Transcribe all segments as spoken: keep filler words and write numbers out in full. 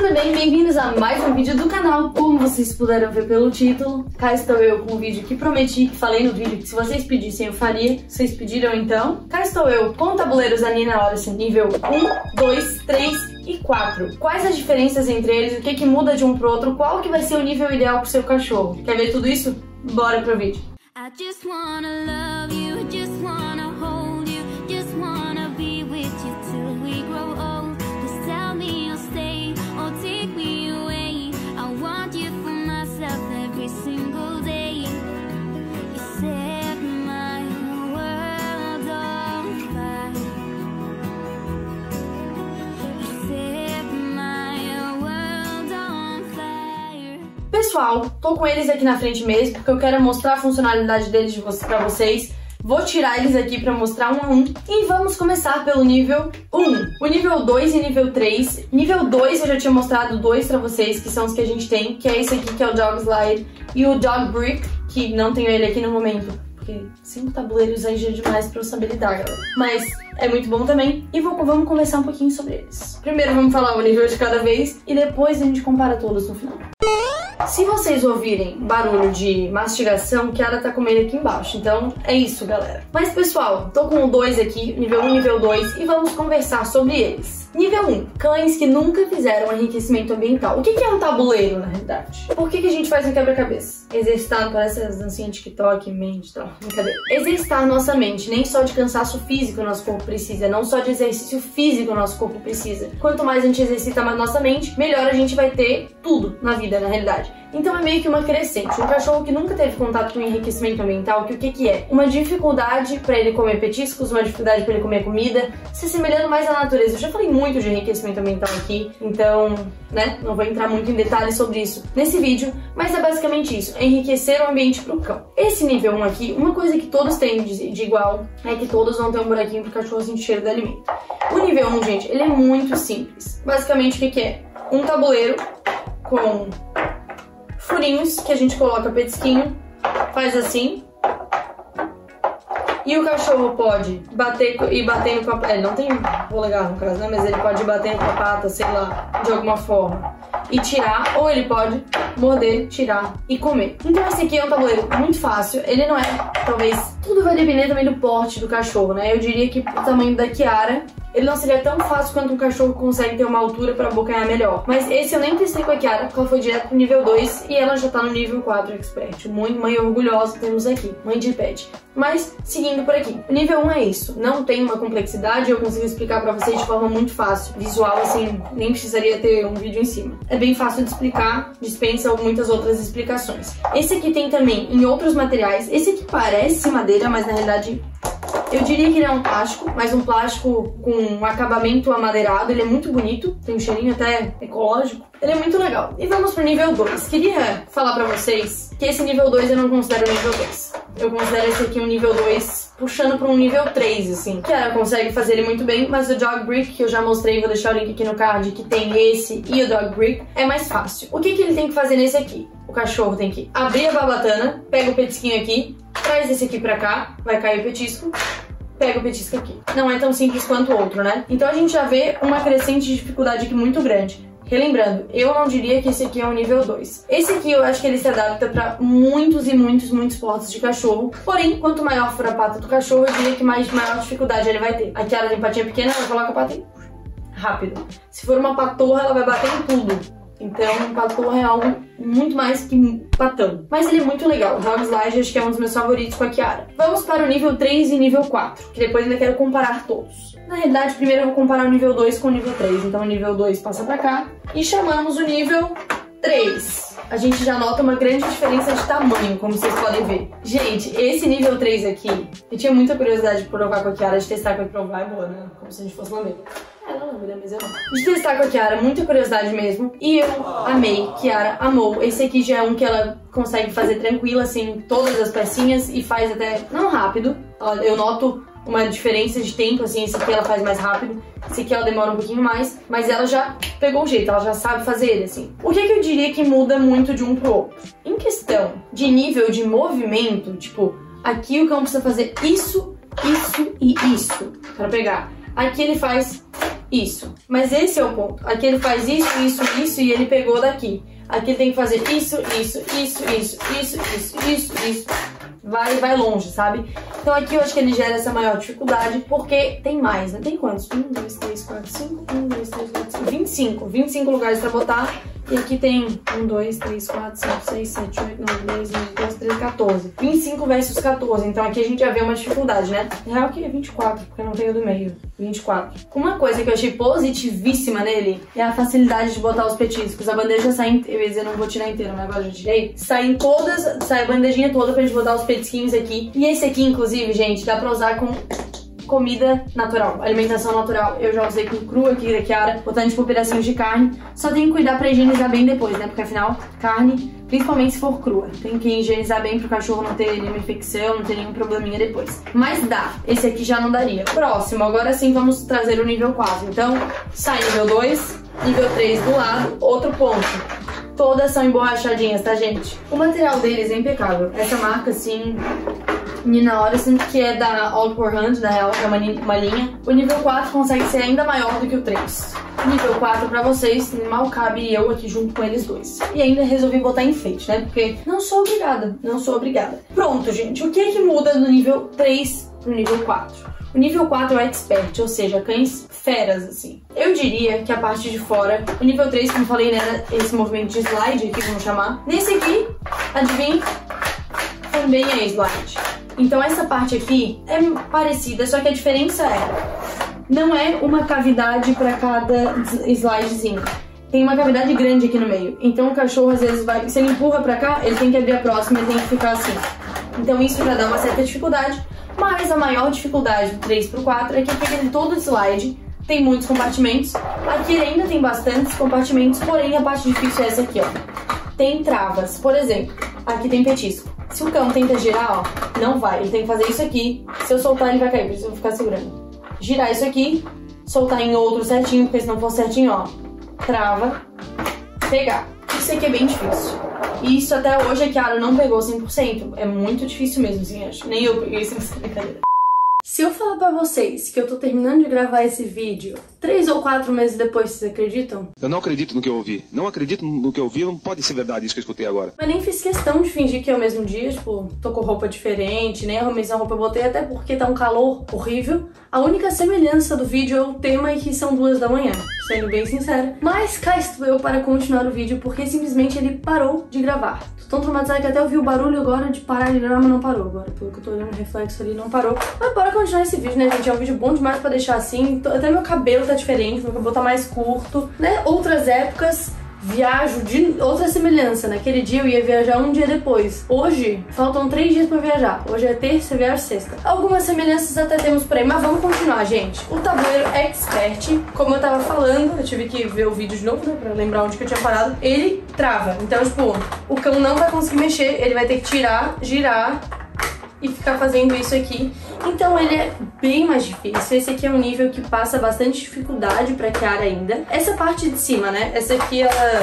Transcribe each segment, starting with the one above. sejam bem, bem-vindos a mais um vídeo do canal. Como vocês puderam ver pelo título, cá estou eu com um vídeo que prometi, que falei no vídeo que se vocês pedissem eu faria. Vocês pediram então. Cá estou eu com tabuleiros da Nina Ottosson nível um, dois, três e quatro. Quais as diferenças entre eles, o que que muda de um pro outro, qual que vai ser o nível ideal pro seu cachorro. Quer ver tudo isso? Bora pro vídeo. I just wanna love you, just wanna hold you, just wanna be with you till we grow old. Pessoal, tô com eles aqui na frente mesmo, porque eu quero mostrar a funcionalidade deles pra vocês. Vou tirar eles aqui pra mostrar um a um. E vamos começar pelo nível um. O nível dois e nível três. Nível dois eu já tinha mostrado dois pra vocês, que são os que a gente tem, que é esse aqui, que é o Dog Slide, e o Dog Brick, que não tenho ele aqui no momento, porque cinco tabuleiros aí já é demais pra eu saber lidar, galera. Mas é muito bom também. E vou, vamos conversar um pouquinho sobre eles. Primeiro vamos falar o nível de cada vez, e depois a gente compara todos no final. Se vocês ouvirem barulho de mastigação, Kiara tá comendo aqui embaixo, então é isso, galera. Mas, pessoal, tô com o dois aqui, nível um e nível dois, e vamos conversar sobre eles. Nível um, cães que nunca fizeram enriquecimento ambiental. O que é um tabuleiro, na realidade? Por que a gente faz um quebra-cabeça? Exercitar, parece as dancinhas de TikTok, mente e tal, brincadeira. Exercitar nossa mente, nem só de cansaço físico o nosso corpo precisa, não só de exercício físico o nosso corpo precisa. Quanto mais a gente exercita mais nossa mente, melhor a gente vai ter tudo na vida, na realidade. Então é meio que uma crescente. Um cachorro que nunca teve contato com enriquecimento ambiental, que o que que é? Uma dificuldade pra ele comer petiscos, uma dificuldade pra ele comer comida, se assemelhando mais à natureza. Eu já falei muito de enriquecimento ambiental aqui, então, né, não vou entrar muito em detalhes sobre isso nesse vídeo, mas é basicamente isso, enriquecer o ambiente pro cão. Esse nível um aqui, uma coisa que todos têm de igual, é que todos vão ter um buraquinho pro cachorro sentir cheiro de alimento. O nível um, gente, ele é muito simples. Basicamente, o que que é? Um tabuleiro com furinhos que a gente coloca petisquinho, faz assim, e o cachorro pode bater e bater com a pata, é, não tem polegar no caso, né, mas ele pode bater com a pata, sei lá, de alguma forma, e tirar, ou ele pode morder, tirar e comer. Então esse aqui é um tabuleiro muito fácil, ele não é, talvez, tudo vai depender também do porte do cachorro, né, eu diria que o tamanho da Kiara, ele não seria tão fácil quanto um cachorro consegue ter uma altura pra abocanhar melhor. Mas esse eu nem testei com a Kiara, porque ela foi direto pro nível dois e ela já tá no nível quatro expert. Mãe, mãe orgulhosa temos aqui, mãe de pet. Mas, seguindo por aqui, o nível um é isso. Não tem uma complexidade, eu consigo explicar pra vocês de forma muito fácil. Visual, assim, nem precisaria ter um vídeo em cima. É bem fácil de explicar, dispensa muitas outras explicações. Esse aqui tem também em outros materiais. Esse aqui parece madeira, mas na realidade eu diria que ele é um plástico, mas um plástico com um acabamento amadeirado. Ele é muito bonito, tem um cheirinho até ecológico. Ele é muito legal. E vamos pro nível dois. Queria falar pra vocês que esse nível dois eu não considero nível dois. Eu considero esse aqui um nível dois, puxando pra um nível três, assim. Kiara consegue fazer ele muito bem, mas o Dog Brick, que eu já mostrei, vou deixar o link aqui no card, que tem esse e o Dog Brick, é mais fácil. O que que ele tem que fazer nesse aqui? O cachorro tem que abrir a barbatana, pega o petisquinho aqui, traz esse aqui pra cá, vai cair o petisco, pega o petisco aqui. Não é tão simples quanto o outro, né? Então a gente já vê uma crescente de dificuldade aqui muito grande. Relembrando, eu não diria que esse aqui é um nível dois. Esse aqui eu acho que ele se adapta pra muitos e muitos, muitos portes de cachorro. Porém, quanto maior for a pata do cachorro, eu diria que mais maior dificuldade ele vai ter. Aqui ela tem patinha pequena, ela coloca a pata em rápido. Se for uma patorra, ela vai bater em tudo. Então, patorra é algo muito mais que patão. Mas ele é muito legal. O Dog Slide acho que é um dos meus favoritos com a Kiara. Vamos para o nível três e nível quatro, que depois ainda quero comparar todos. Na realidade, primeiro eu vou comparar o nível dois com o nível três. Então, o nível dois passa pra cá e chamamos o nível três. A gente já nota uma grande diferença de tamanho, como vocês podem ver. Gente, esse nível três aqui, eu tinha muita curiosidade de provar com a Kiara, de testar com a provar e boa, né? Como se a gente fosse lamber. De testar com a Kiara, muita curiosidade mesmo. E eu amei, Kiara amou. Esse aqui já é um que ela consegue fazer tranquila, assim, todas as pecinhas. E faz até, não rápido, eu noto uma diferença de tempo, assim. Esse aqui ela faz mais rápido, esse aqui ela demora um pouquinho mais. Mas ela já pegou o jeito, ela já sabe fazer ele, assim. O que é que eu diria que muda muito de um pro outro? Em questão de nível de movimento, tipo, aqui o cão precisa fazer isso, isso e isso pra pegar. Aqui ele faz isso. Mas esse é o ponto. Aqui ele faz isso, isso, isso e ele pegou daqui. Aqui ele tem que fazer isso, isso, isso, isso, isso, isso, isso, isso. Vai, vai longe, sabe? Então aqui eu acho que ele gera essa maior dificuldade porque tem mais, né? Tem quantos? um, dois, três, quatro, cinco, um, dois, três, quatro, cinco, vinte e cinco. vinte e cinco lugares pra botar. E aqui tem um, dois, três, quatro, cinco, seis, sete, oito, nove, dez, onze, doze, treze, quatorze. vinte e cinco versus quatorze, então aqui a gente já vê uma dificuldade, né? Na real que é vinte e quatro, porque eu não tenho do meio. vinte e quatro. Uma coisa que eu achei positivíssima nele é a facilidade de botar os petiscos. A bandeja sai inteira, eu não vou tirar inteira, mas agora eu tirei. Saem todas, sai a bandejinha toda pra gente botar os petisquinhos aqui. E esse aqui, inclusive, gente, dá pra usar com... comida natural, alimentação natural. Eu já usei com cru aqui da Kiara, botando tipo pedacinhos de carne. Só tem que cuidar pra higienizar bem depois, né? Porque afinal, carne, principalmente se for crua, tem que higienizar bem pro cachorro não ter nenhuma infecção, não ter nenhum probleminha depois. Mas dá. Esse aqui já não daria. Próximo, agora sim vamos trazer o nível quatro. Então, sai nível dois, nível três do lado, outro ponto. Todas são emborrachadinhas, tá, gente? O material deles é impecável. Essa marca, assim... Nina Ottosson, que é da All four hand, na real, é uma linha. O nível quatro consegue ser ainda maior do que o três. Nível quatro pra vocês, mal cabe eu aqui junto com eles dois. E ainda resolvi botar enfeite, né? Porque não sou obrigada, não sou obrigada. Pronto, gente, o que é que muda do nível três pro nível quatro? O nível quatro é expert, ou seja, cães feras, assim. Eu diria que a parte de fora, o nível três, como eu falei, né, esse movimento de slide aqui, vamos chamar. Nesse aqui, adivinha, também é slide. Então essa parte aqui é parecida, só que a diferença é... não é uma cavidade para cada slidezinho. Tem uma cavidade grande aqui no meio. Então o cachorro, às vezes, vai... se ele empurra pra cá, ele tem que abrir a próxima, ele tem que ficar assim. Então isso já dá uma certa dificuldade. Mas a maior dificuldade do três pro quatro é que aqui tem todo o slide, tem muitos compartimentos. Aqui ainda tem bastantes compartimentos, porém a parte difícil é essa aqui, ó. Tem travas, por exemplo, aqui tem petisco. Se o cão tenta girar, ó, não vai. Ele tem que fazer isso aqui, se eu soltar ele vai cair, por isso eu vou ficar segurando. Girar isso aqui, soltar em outro certinho, porque se não for certinho, ó, trava, pegar. Isso aqui é bem difícil. E isso até hoje a Kiara não pegou cem por cento. É muito difícil mesmo, assim, acho. Nem eu peguei cem por cento da cadeira. Se eu falar pra vocês que eu tô terminando de gravar esse vídeo três ou quatro meses depois, vocês acreditam? Eu não acredito no que eu ouvi. Não acredito no que eu ouvi, não pode ser verdade isso que eu escutei agora. Mas nem fiz questão de fingir que é o mesmo dia, tipo, tô com roupa diferente, nem arrumei essa roupa eu botei, até porque tá um calor horrível. A única semelhança do vídeo é o tema e que são duas da manhã, sendo bem sincera. Mas cá estou eu para continuar o vídeo, porque simplesmente ele parou de gravar. Tô tão traumatizada que até ouvi o barulho agora de parar de gravar, mas não parou agora. Pelo que eu tô olhando o reflexo ali, não parou. Mas bora continuar esse vídeo, né, gente? É um vídeo bom demais pra deixar assim. Até meu cabelo tá diferente, meu cabelo tá mais curto, né? Outras épocas... viajo de outra semelhança. Naquele dia eu ia viajar um dia depois. Hoje, faltam três dias pra viajar. Hoje é terça, eu viajo sexta. Algumas semelhanças até temos por aí, mas vamos continuar, gente. O tabuleiro é expert. Como eu tava falando, eu tive que ver o vídeo de novo, né, pra lembrar onde que eu tinha parado. Ele trava. Então, tipo, o cão não vai conseguir mexer. Ele vai ter que tirar, girar e ficar fazendo isso aqui. Então ele é bem mais difícil. Esse aqui é um nível que passa bastante dificuldade pra Kiara ainda. Essa parte de cima, né? Essa aqui, ela...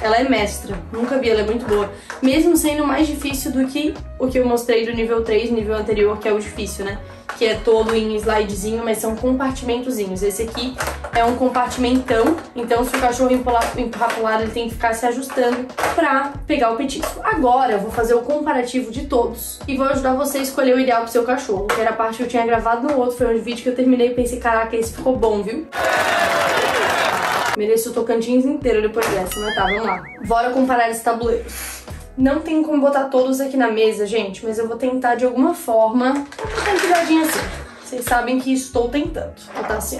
ela é mestra. Nunca vi, ela é muito boa. Mesmo sendo mais difícil do que o que eu mostrei do nível três, nível anterior, que é o difícil, né? Que é todo em slidezinho, mas são compartimentozinhos. Esse aqui é um compartimentão, então se o cachorro empurrar, empurrar pro lado, ele tem que ficar se ajustando pra pegar o petisco. Agora eu vou fazer o comparativo de todos e vou ajudar você a escolher o ideal pro seu cachorro, que era a parte que eu tinha gravado no outro, foi um vídeo que eu terminei e pensei, caraca, esse ficou bom, viu? Mereço o Tocantins inteiro depois dessa, mas tá, vamos lá. Bora comparar esses tabuleiros. Não tem como botar todos aqui na mesa, gente, mas eu vou tentar de alguma forma. Vou botar empilhadinha assim. Vocês sabem que estou tentando. Vou botar assim.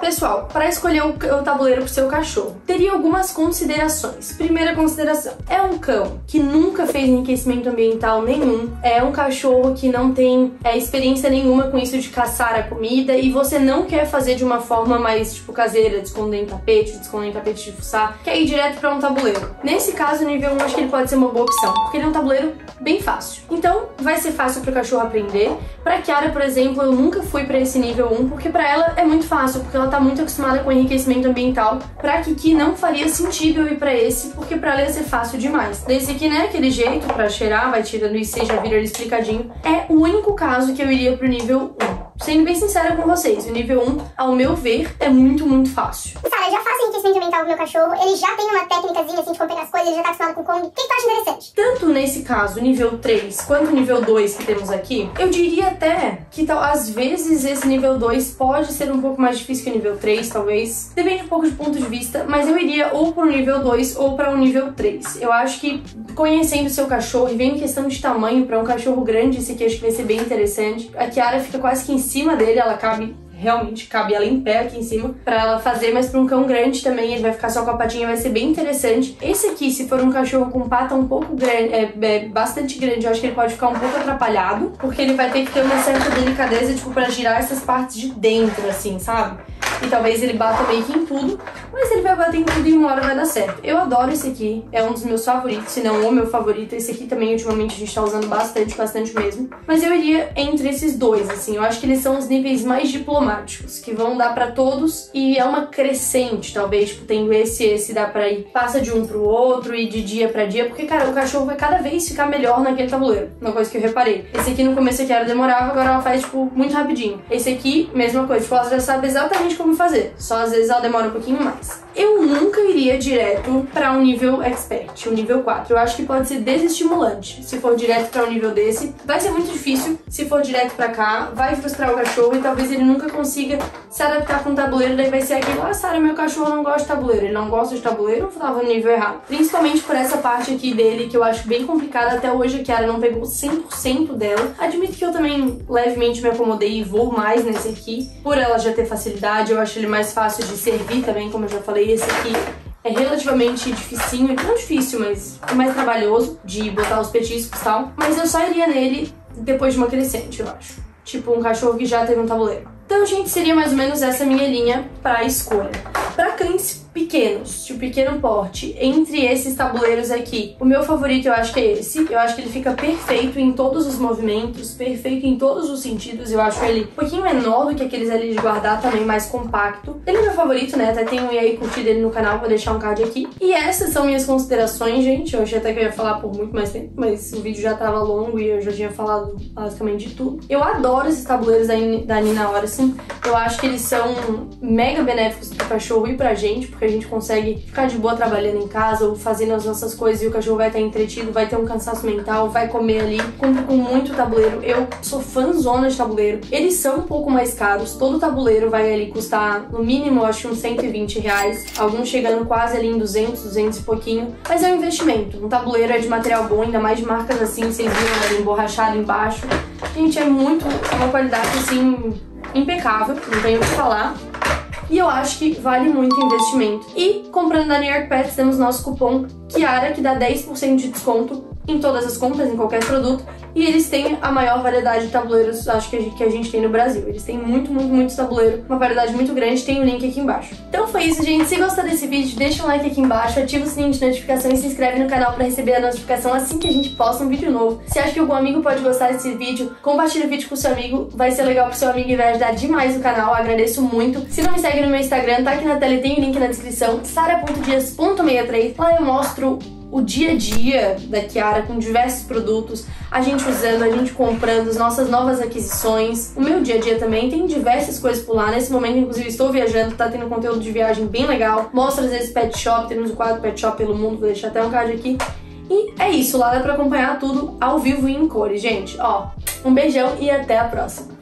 Pessoal, para escolher o, o tabuleiro pro seu cachorro, teria algumas considerações. Primeira consideração, é um cão que nunca fez enriquecimento ambiental nenhum, é um cachorro que não tem é, experiência nenhuma com isso de caçar a comida e você não quer fazer de uma forma mais, tipo, caseira, de esconder em tapete, de esconder em tapete de fuçar, quer ir direto para um tabuleiro. Nesse caso, o nível um, acho que ele pode ser uma boa opção, porque ele é um tabuleiro bem fácil. Então, vai ser fácil pro cachorro aprender. Pra Kiara, por exemplo, eu nunca fui pra esse nível um, porque pra ela é muito fácil, porque ela tá muito acostumada com enriquecimento ambiental. Pra Kiki não faria sentido eu ir pra esse, porque pra ela ia ser fácil demais. Desse aqui, né, aquele jeito pra cheirar, vai tirando isso e já vira ele explicadinho. É o único caso que eu iria pro nível um. Sendo bem sincera com vocês, o nível um, ao meu ver, é muito, muito fácil. Sara, já faço enriquecimento mental do meu cachorro, ele já tem uma técnicazinha assim de como pegar as coisas, ele já tá acostumado com o Kong. O que tu acha interessante? Tanto nesse caso, nível três, quanto nível dois que temos aqui, eu diria até que tal, às vezes esse nível dois pode ser um pouco mais difícil que o nível três, talvez. Depende um pouco de ponto de vista, mas eu iria ou pro nível dois ou pra um nível três. Eu acho que conhecendo o seu cachorro e vendo questão de tamanho, pra um cachorro grande esse aqui acho que vai ser bem interessante. A Kiara fica quase que em cima dele, ela cabe... realmente cabe ela em pé aqui em cima pra ela fazer, mas pra um cão grande também ele vai ficar só com a patinha, vai ser bem interessante. Esse aqui, se for um cachorro com pata um pouco grande, é, é bastante grande, eu acho que ele pode ficar um pouco atrapalhado, porque ele vai ter que ter uma certa delicadeza, tipo, pra girar essas partes de dentro, assim, sabe? E talvez ele bata meio que em tudo, mas ele vai bater em tudo e uma hora vai dar certo. Eu adoro esse aqui, é um dos meus favoritos, se não o meu favorito. Esse aqui também ultimamente a gente tá usando bastante, bastante mesmo. Mas eu iria entre esses dois, assim, eu acho que eles são os níveis mais diplomáticos, que vão dar pra todos e é uma crescente, talvez, tipo, tem esse esse dá pra ir, passa de um pro outro e de dia pra dia, porque, cara, o cachorro vai cada vez ficar melhor naquele tabuleiro, uma coisa que eu reparei. Esse aqui no começo aqui ela demorava, agora ela faz, tipo, muito rapidinho. Esse aqui, mesma coisa, tipo, ela já sabe exatamente como fazer, só às vezes ela demora um pouquinho mais. Eu nunca iria direto pra um nível expert, um nível quatro. Eu acho que pode ser desestimulante. Se for direto pra um nível desse, vai ser muito difícil. Se for direto pra cá, vai frustrar o cachorro e talvez ele nunca consiga se adaptar com o tabuleiro. Daí vai ser aquele, ah, Sara, meu cachorro não gosta de tabuleiro. Ele não gosta de tabuleiro, eu tava no nível errado. Principalmente por essa parte aqui dele, que eu acho bem complicada. Até hoje a Kiara não pegou cem por cento dela. Admito que eu também levemente me acomodei e vou mais nesse aqui, por ela já ter facilidade. Eu acho ele mais fácil de servir também, como eu já falei. Esse aqui é relativamente dificinho, não difícil, mas é mais trabalhoso de botar os petiscos e tal. Mas eu só iria nele depois de uma crescente, eu acho. Tipo um cachorro que já teve um tabuleiro. Então, gente, seria mais ou menos essa minha linha pra escolha. Pra cães pequenos, de pequeno porte, entre esses tabuleiros aqui, o meu favorito eu acho que é esse. Eu acho que ele fica perfeito em todos os movimentos, perfeito em todos os sentidos. Eu acho ele um pouquinho menor do que aqueles ali de guardar, também mais compacto. Ele é meu favorito, né? Até tenho um e aí curtido ele no canal, vou deixar um card aqui. E essas são minhas considerações, gente. Eu achei até que eu ia falar por muito mais tempo, mas o vídeo já tava longo e eu já tinha falado basicamente de tudo. Eu adoro esses tabuleiros da Nina Ottosson. Eu acho que eles são mega benéficos pro cachorro e pra gente, porque a gente consegue ficar de boa trabalhando em casa ou fazendo as nossas coisas e o cachorro vai estar entretido, vai ter um cansaço mental, vai comer ali. Compro com muito tabuleiro. Eu sou fãzona de tabuleiro. Eles são um pouco mais caros. Todo tabuleiro vai ali custar no mínimo, acho que uns cento e vinte reais. Alguns chegando quase ali em duzentos, duzentos e pouquinho. Mas é um investimento. Um tabuleiro é de material bom, ainda mais de marcas assim, vocês viram ali emborrachado embaixo. Gente, é muito, é uma qualidade assim impecável, não tenho o que falar. E eu acho que vale muito o investimento. E comprando da New York Pets, temos nosso cupom Kiara, que dá dez por cento de desconto em todas as compras, em qualquer produto. E eles têm a maior variedade de tabuleiros, acho que a gente, que a gente tem no Brasil. Eles têm muito, muito, muito tabuleiro, uma variedade muito grande, tem o link aqui embaixo. Então foi isso, gente. Se gostou desse vídeo, deixa um like aqui embaixo, ativa o sininho de notificação e se inscreve no canal pra receber a notificação assim que a gente posta um vídeo novo. Se acha que algum amigo pode gostar desse vídeo, compartilha o vídeo com o seu amigo, vai ser legal pro seu amigo e vai ajudar demais o canal, eu agradeço muito. Se não me segue no meu Instagram, tá aqui na tela e tem o link na descrição, sara ponto dias ponto sessenta e três, lá eu mostro o dia a dia da Kiara com diversos produtos, a gente usando, a gente comprando, as nossas novas aquisições, o meu dia a dia também, tem diversas coisas por lá. Nesse momento, inclusive, estou viajando, tá tendo conteúdo de viagem bem legal, mostra às vezes pet shop, temos o quadro pet shop pelo mundo, vou deixar até um card aqui. E é isso, lá dá pra acompanhar tudo ao vivo e em cores, gente. Ó, um beijão e até a próxima.